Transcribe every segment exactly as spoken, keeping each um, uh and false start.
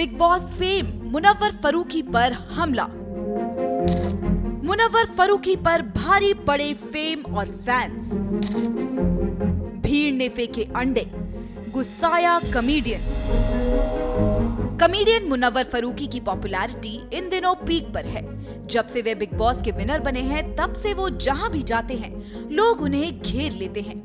Big Boss fame Munawar Faruqui पर हमला। मुनव्वर फारूकी पर भारी पड़े फेम और फैंस, भीड़ ने फेंके अंडे, गुस्साया कमेडियन। कमेडियन मुनव्वर फारूकी की पॉपुलैरिटी इन दिनों पीक पर है। जब से वे बिग बॉस के विनर बने हैं, तब से वो जहां भी जाते हैं लोग उन्हें घेर लेते हैं।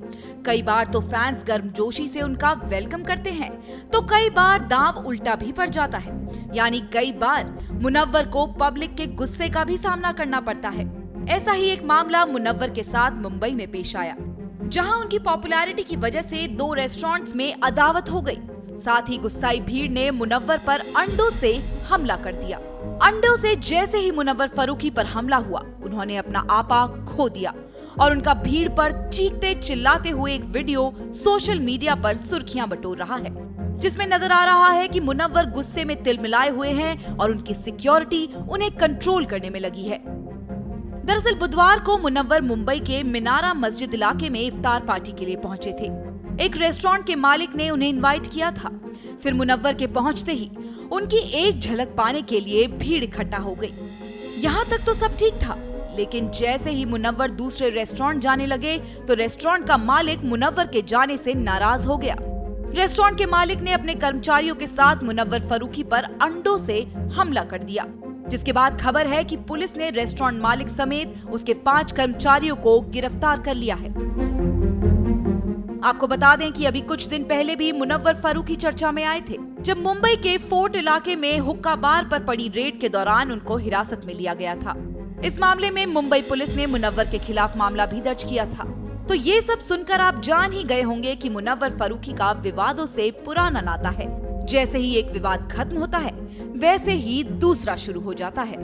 कई बार तो फैंस गर्मजोशी से उनका वेलकम करते हैं, तो कई बार दांव उल्टा भी पड़ जाता है। यानी कई बार मुनव्वर को पब्लिक के गुस्से का भी सामना करना पड़ता है। ऐसा ही एक मामला मुनव्वर के साथ मुंबई में पेश आया, जहां उनकी पॉपुलैरिटी की वजह से दो रेस्टोरेंट्स में अदावत हो गई। साथ ही गुस्साई भीड़ ने मुनव्वर पर अंडों से हमला कर दिया। अंडों से जैसे ही मुनव्वर फारूकी पर हमला हुआ, उन्होंने अपना आपा खो दिया और उनका भीड़ पर चीखते चिल्लाते हुए एक वीडियो सोशल मीडिया पर सुर्खियां बटोर रहा है, जिसमें नजर आ रहा है कि मुनव्वर गुस्से में तिलमिलाए हुए हैं और उनकी सिक्योरिटी उन्हें कंट्रोल करने में लगी है। दरअसल बुधवार को मुनव्वर मुंबई के मीनारा मस्जिद इलाके में इफ्तार पार्टी के लिए पहुंचे थे। एक रेस्टोरेंट के मालिक ने उन्हें इनवाइट किया था। फिर मुनव्वर के पहुंचते ही उनकी एक झलक पाने के लिए भीड़ इकट्ठा हो गई। यहाँ तक तो सब ठीक था, लेकिन जैसे ही मुनव्वर दूसरे रेस्टोरेंट जाने लगे तो रेस्टोरेंट का मालिक मुनव्वर के जाने से नाराज हो गया। रेस्टोरेंट के मालिक ने अपने कर्मचारियों के साथ मुनव्वर फारूकी पर अंडों से हमला कर दिया, जिसके बाद खबर है कि पुलिस ने रेस्टोरेंट मालिक समेत उसके पांच कर्मचारियों को गिरफ्तार कर लिया है। आपको बता दें कि अभी कुछ दिन पहले भी मुनव्वर फारूकी चर्चा में आए थे, जब मुंबई के फोर्ट इलाके में हुक्का बार पर पड़ी रेड के दौरान उनको हिरासत में लिया गया था। इस मामले में मुंबई पुलिस ने मुनव्वर के खिलाफ मामला भी दर्ज किया था। तो ये सब सुनकर आप जान ही गए होंगे कि मुनव्वर फारूकी का विवादों से पुराना नाता है। जैसे ही एक विवाद खत्म होता है, वैसे ही दूसरा शुरू हो जाता है।